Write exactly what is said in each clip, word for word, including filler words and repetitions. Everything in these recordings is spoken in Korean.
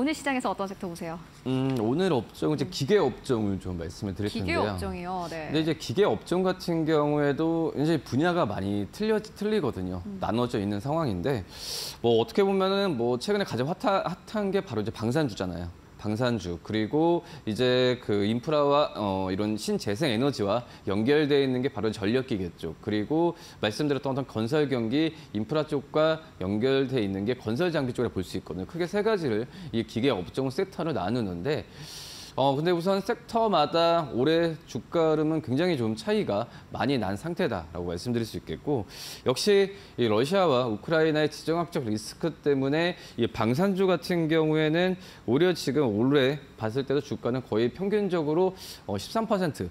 오늘 시장에서 어떤 섹터 보세요? 음, 오늘 업종 이제 기계 업종을 좀 말씀을 드릴 텐데요. 기계 업종이요. 네. 근데 이제 기계 업종 같은 경우에도 이제 분야가 많이 틀려 틀리거든요. 음. 나눠져 있는 상황인데 뭐 어떻게 보면은 뭐 최근에 가장 핫하, 핫한 게 바로 이제 방산주잖아요. 방산주 그리고 이제 그 인프라와 어, 이런 신재생 에너지와 연결되어 있는 게 바로 전력기계 쪽 그리고 말씀드렸던 어떤 건설 경기 인프라 쪽과 연결되어 있는 게 건설 장비 쪽이라 볼 수 있거든요. 크게 세 가지를 이 기계 업종 섹터로 나누는데 어 근데 우선 섹터마다 올해 주가 흐름은 굉장히 좀 차이가 많이 난 상태다라고 말씀드릴 수 있겠고 역시 이 러시아와 우크라이나의 지정학적 리스크 때문에 이 방산주 같은 경우에는 오히려 지금 올해 봤을 때도 주가는 거의 평균적으로 어 십삼 퍼센트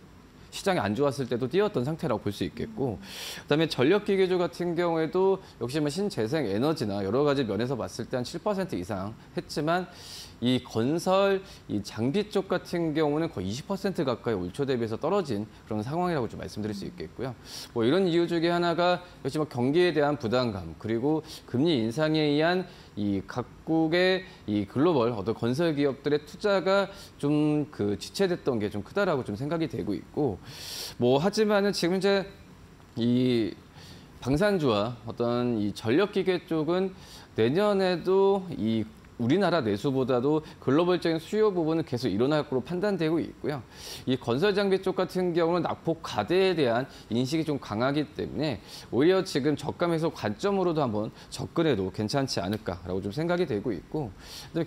시장이 안 좋았을 때도 뛰었던 상태라고 볼 수 있겠고 그다음에 전력기계주 같은 경우에도 역시 뭐 신재생 에너지나 여러 가지 면에서 봤을 때 한 칠 퍼센트 이상 했지만 이 건설 이 장비 쪽 같은 경우는 거의 이십 퍼센트 가까이 올초 대비해서 떨어진 그런 상황이라고 좀 말씀드릴 수 있겠고요. 뭐 이런 이유 중에 하나가 역시 뭐 경기에 대한 부담감 그리고 금리 인상에 의한 이 각국의 이 글로벌 어떤 건설 기업들의 투자가 좀 그 지체됐던 게 좀 크다라고 좀 생각이 되고 있고 뭐 하지만은 지금 이제 이 방산주와 어떤 이 전력기계 쪽은 내년에도 이 우리나라 내수보다도 글로벌적인 수요 부분은 계속 일어날 것으로 판단되고 있고요. 이 건설 장비 쪽 같은 경우는 낙폭 과대에 대한 인식이 좀 강하기 때문에 오히려 지금 저가 매수 관점으로도 한번 접근해도 괜찮지 않을까라고 좀 생각이 되고 있고,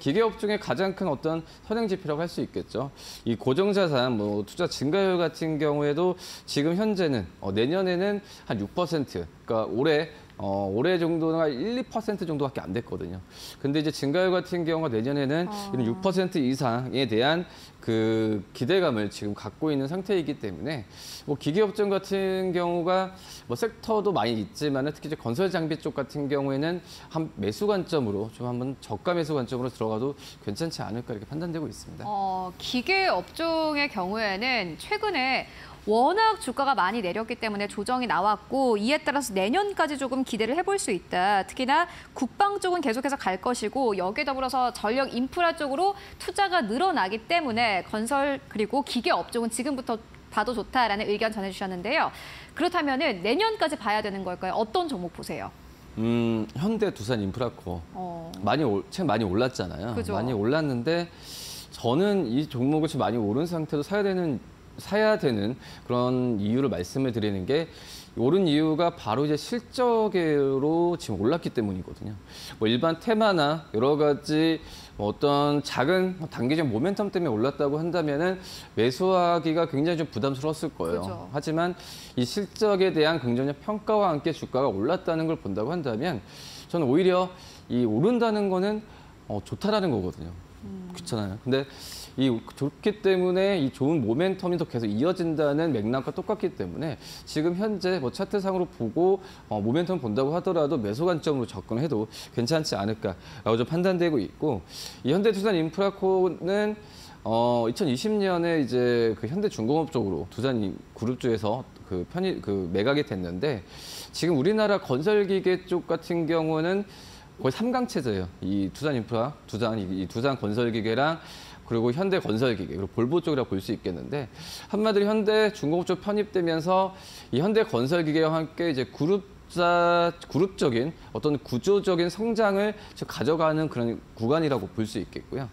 기계업 중에 가장 큰 어떤 선행지표라고 할 수 있겠죠. 이 고정자산 뭐 투자 증가율 같은 경우에도 지금 현재는 어, 내년에는 한 육 퍼센트, 그러니까 올해. 어, 올해 정도가 일, 이 퍼센트 정도밖에 안 됐거든요. 근데 이제 증가율 같은 경우가 내년에는 어... 이런 육 퍼센트 이상에 대한 그 기대감을 지금 갖고 있는 상태이기 때문에 뭐 기계업종 같은 경우가 뭐 섹터도 많이 있지만 특히 이제 건설 장비 쪽 같은 경우에는 한 매수 관점으로 좀 한번 저가 매수 관점으로 들어가도 괜찮지 않을까 이렇게 판단되고 있습니다. 어, 기계업종의 경우에는 최근에 워낙 주가가 많이 내렸기 때문에 조정이 나왔고 이에 따라서 내년까지 조금 기대를 해볼 수 있다. 특히나 국방 쪽은 계속해서 갈 것이고 여기에 더불어서 전력 인프라 쪽으로 투자가 늘어나기 때문에 건설 그리고 기계 업종은 지금부터 봐도 좋다라는 의견 전해주셨는데요. 그렇다면은 내년까지 봐야 되는 걸까요? 어떤 종목 보세요? 음, 현대두산인프라코어 어... 많이 올, 최근 많이 올랐잖아요. 그죠? 많이 올랐는데 저는 이 종목을 지금 많이 오른 상태도 사야 되는. 사야 되는 그런 이유를 말씀을 드리는 게 오른 이유가 바로 이제 실적으로 지금 올랐기 때문이거든요. 뭐 일반 테마나 여러 가지 어떤 작은 단기적 모멘텀 때문에 올랐다고 한다면은 매수하기가 굉장히 좀 부담스러웠을 거예요. 그렇죠. 하지만 이 실적에 대한 긍정적 평가와 함께 주가가 올랐다는 걸 본다고 한다면 저는 오히려 이 오른다는 거는 어, 좋다라는 거거든요. 음. 그렇잖아요. 근데 이 좋기 때문에 이 좋은 모멘텀이 더 계속 이어진다는 맥락과 똑같기 때문에 지금 현재 뭐 차트상으로 보고 어, 모멘텀 본다고 하더라도 매수 관점으로 접근해도 괜찮지 않을까라고 좀 판단되고 있고 이 현대두산인프라코어는 어, 이천이십 년에 이제 그 현대중공업 쪽으로 두산 그룹주에서 그 편입 그 매각이 됐는데 지금 우리나라 건설기계 쪽 같은 경우는 거의 삼강 체제예요. 이 두산인프라, 두산 이 두산 건설기계랑 그리고 현대 건설기계, 그리고 볼보 쪽이라고 볼 수 있겠는데 한마디로 현대 중공업 쪽 편입되면서 이 현대 건설기계와 함께 이제 그룹자 그룹적인 어떤 구조적인 성장을 가져가는 그런 구간이라고 볼 수 있겠고요.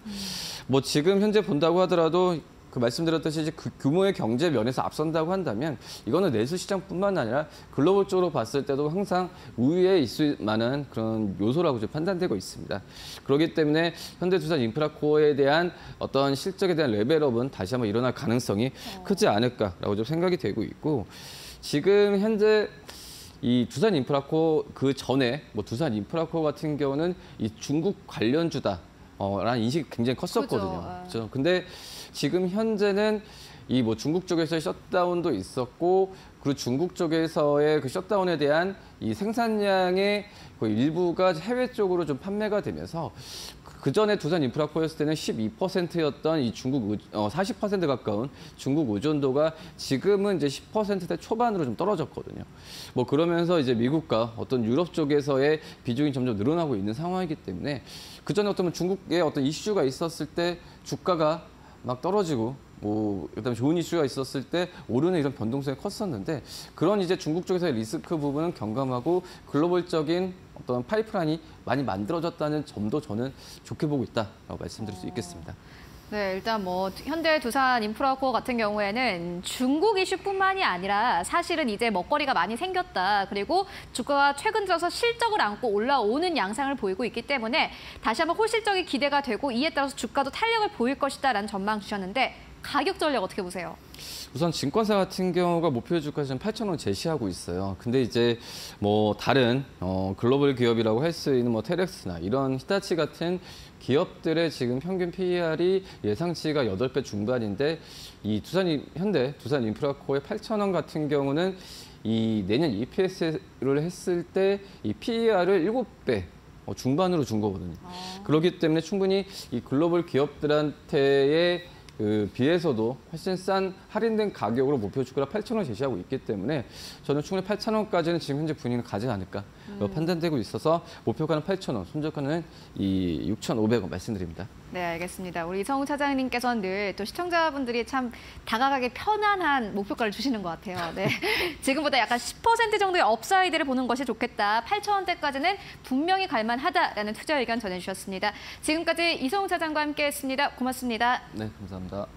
뭐 지금 현재 본다고 하더라도. 그 말씀드렸듯이 이제 그 규모의 경제 면에서 앞선다고 한다면 이거는 내수 시장뿐만 아니라 글로벌적으로 봤을 때도 항상 우위에 있을 만한 그런 요소라고 좀 판단되고 있습니다. 그렇기 때문에 현대두산 인프라코어에 대한 어떤 실적에 대한 레벨업은 다시 한번 일어날 가능성이 크지 않을까라고 좀 생각이 되고 있고 지금 현재 이 두산 인프라코어 그 전에 뭐 두산 인프라코어 같은 경우는 이 중국 관련주다. 어, 라는 인식이 굉장히 컸었거든요. 그렇죠. 근데 지금 현재는 이 뭐 중국 쪽에서의 셧다운도 있었고, 그리고 중국 쪽에서의 그 셧다운에 대한 이 생산량의 그 일부가 해외 쪽으로 좀 판매가 되면서 그전에 두산인프라코어였을 때는 십이 퍼센트였던 이 중국 의, 어, 사십 퍼센트 가까운 중국 의존도가 지금은 이제 십 퍼센트대 초반으로 좀 떨어졌거든요. 뭐 그러면서 이제 미국과 어떤 유럽 쪽에서의 비중이 점점 늘어나고 있는 상황이기 때문에 그전에 어떤 중국의 어떤 이슈가 있었을 때 주가가 막 떨어지고 뭐 그다음에 좋은 이슈가 있었을 때 오르는 이런 변동성이 컸었는데 그런 이제 중국 쪽에서의 리스크 부분은 경감하고 글로벌적인 어떤 파이프라인이 많이 만들어졌다는 점도 저는 좋게 보고 있다라고 말씀드릴 수 있겠습니다. 네, 일단 뭐 현대두산 인프라코어 같은 경우에는 중국 이슈뿐만이 아니라 사실은 이제 먹거리가 많이 생겼다. 그리고 주가가 최근 들어서 실적을 안고 올라오는 양상을 보이고 있기 때문에 다시 한번 홀실적인 기대가 되고 이에 따라서 주가도 탄력을 보일 것이다라는 전망 주셨는데 가격 전략 어떻게 보세요? 우선 증권사 같은 경우가 목표 주가 지금 팔천 원 제시하고 있어요. 근데 이제 뭐 다른 어 글로벌 기업이라고 할 수 있는 뭐 테렉스나 이런 히타치 같은 기업들의 지금 평균 피이알이 예상치가 여덟 배 중반인데 이 두산이 현대 두산 인프라코어의 팔천 원 같은 경우는 이 내년 이피에스를 했을 때 이 피이알을 일곱 배 중반으로 준 거거든요. 아. 그렇기 때문에 충분히 이 글로벌 기업들한테의 그 비해서도 훨씬 싼 할인된 가격으로 목표 주가 팔천 원 제시하고 있기 때문에 저는 충분히 팔천 원까지는 지금 현재 분위기는 가지 않을까 음. 판단되고 있어서 목표가는 팔천 원, 손절가는 이 육천오백 원 말씀드립니다. 네, 알겠습니다. 우리 이성웅 차장님께서는 늘 또 시청자분들이 참 다가가기 편안한 목표가를 주시는 것 같아요. 네, 지금보다 약간 십 퍼센트 정도의 업사이드를 보는 것이 좋겠다. 팔천 원대까지는 분명히 갈만하다라는 투자 의견 전해주셨습니다. 지금까지 이성웅 차장과 함께했습니다. 고맙습니다. 네, 감사합니다.